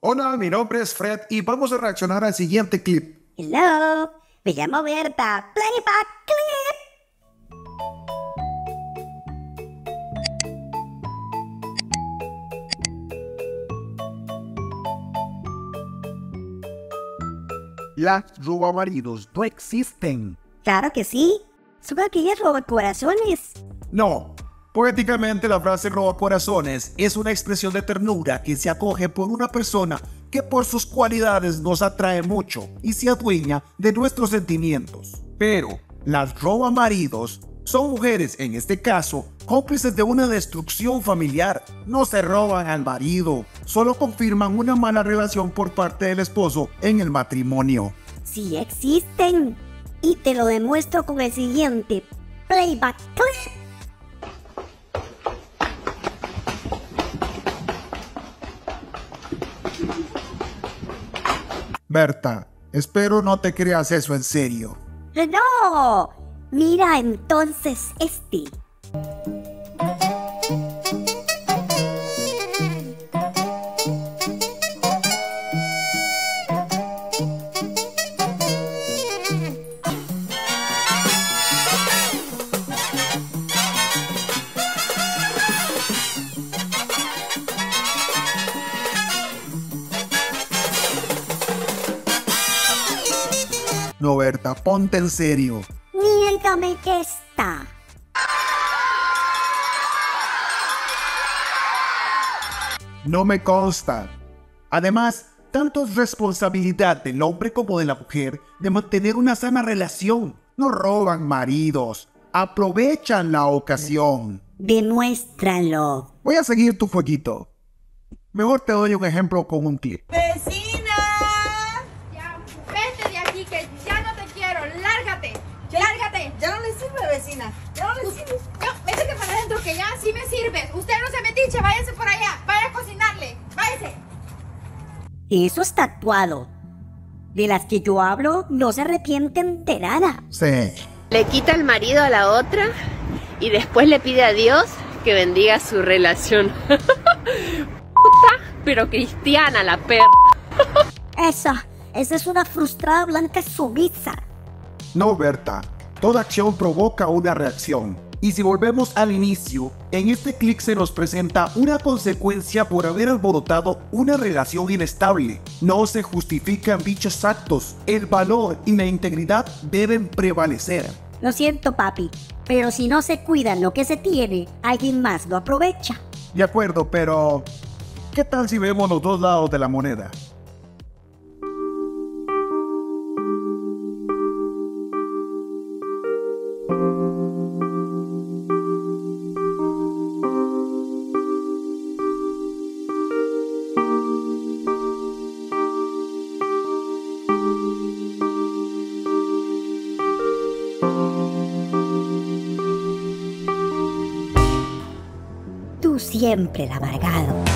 Hola, mi nombre es Fred y vamos a reaccionar al siguiente clip. Hello, me llamo Berta. Plenty Park clip. Las robamaridos no existen. Claro que sí. Son aquellas robacorazones. No. Poéticamente, la frase robacorazones es una expresión de ternura que se acoge por una persona que por sus cualidades nos atrae mucho y se adueña de nuestros sentimientos. Pero las robamaridos son mujeres, en este caso, cómplices de una destrucción familiar. No se roban al marido, solo confirman una mala relación por parte del esposo en el matrimonio. Sí existen, y te lo demuestro con el siguiente playback clip. Berta, espero no te creas eso en serio. ¡No! Mira entonces este. No, Berta, ponte en serio. Miéntame que está. No me consta. Además, tanto es responsabilidad del hombre como de la mujer de mantener una sana relación. No roban maridos. Aprovechan la ocasión. Demuéstralo. Voy a seguir tu jueguito. Mejor te doy un ejemplo con un clip. Vecina, ya no le sirve. No, métete para adentro que ya sí me sirve. Usted no se metiche, váyase por allá. Vaya a cocinarle, váyase. Eso es tatuado. De las que yo hablo no se arrepienten de nada. Sí. Le quita el marido a la otra y después le pide a Dios que bendiga su relación. Puta, pero cristiana la perra. Esa es una frustrada blanca sumisa. No, Berta. Toda acción provoca una reacción. Y si volvemos al inicio, en este clic se nos presenta una consecuencia por haber alborotado una relación inestable. No se justifican dichos actos. El valor y la integridad deben prevalecer. Lo siento, papi, pero si no se cuidan lo que se tiene, alguien más lo aprovecha. De acuerdo, pero ¿qué tal si vemos los dos lados de la moneda? Siempre el amargado.